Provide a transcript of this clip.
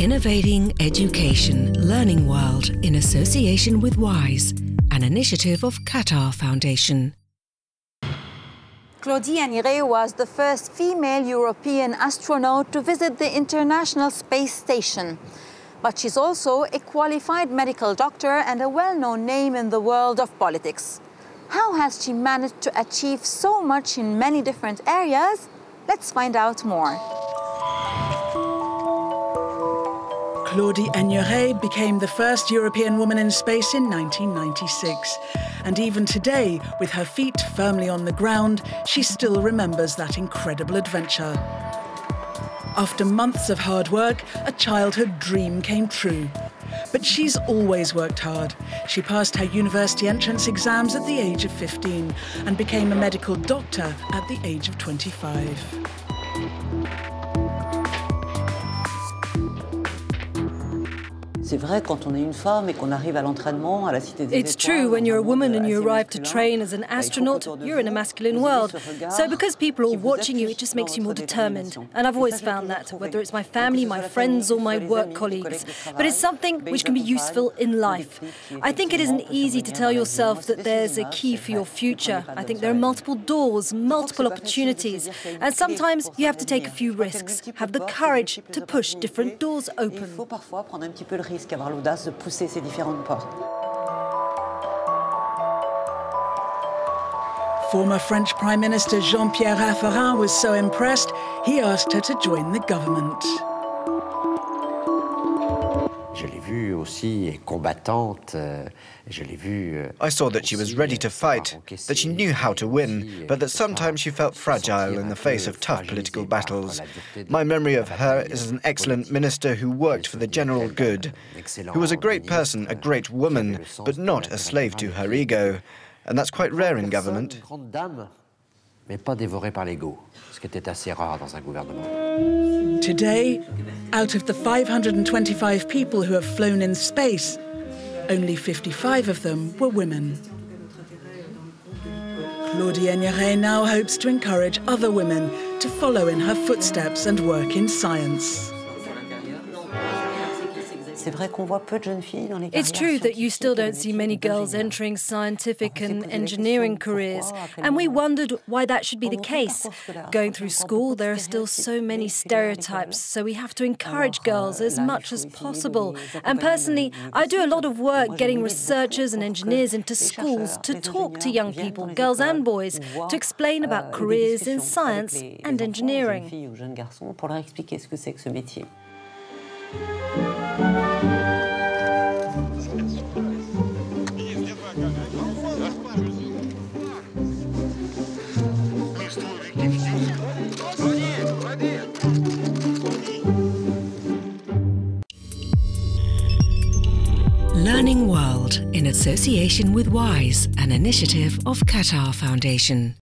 Innovating Education, Learning World, in association with WISE, an initiative of Qatar Foundation. Claudie Haigneré was the first female European astronaut to visit the International Space Station. But she's also a qualified medical doctor and a well-known name in the world of politics. How has she managed to achieve so much in many different areas? Let's find out more. Claudie Haigneré became the first European woman in space in 1996. And even today, with her feet firmly on the ground, she still remembers that incredible adventure. After months of hard work, a childhood dream came true. But she's always worked hard. She passed her university entrance exams at the age of 15 and became a medical doctor at the age of 25. It's true, when you're a woman and you arrive to train as an astronaut, you're in a masculine world. So because people are watching you, it just makes you more determined. And I've always found that, whether it's my family, my friends or my work colleagues. But it's something which can be useful in life. I think it isn't easy to tell yourself that there's a key for your future. I think there are multiple doors, multiple opportunities. And sometimes you have to take a few risks, have the courage to push different doors open. Avoir l'audace de pousser ces différentes portes. Former French Prime Minister Jean-Pierre Raffarin was so impressed, he asked her to join the government. I saw that she was ready to fight, that she knew how to win, but that sometimes she felt fragile in the face of tough political battles. My memory of her is as an excellent minister who worked for the general good, who was a great person, a great woman, but not a slave to her ego. And that's quite rare in government. Today, out of the 525 people who have flown in space, only 55 of them were women. Claudie Haigneré now hopes to encourage other women to follow in her footsteps and work in science. It's true that you still don't see many girls entering scientific and engineering careers, and we wondered why that should be the case. Going through school, there are still so many stereotypes, so we have to encourage girls as much as possible. And personally, I do a lot of work getting researchers and engineers into schools to talk to young people, girls and boys, to explain about careers in science and engineering. Learning World, in association with WISE, an initiative of Qatar Foundation.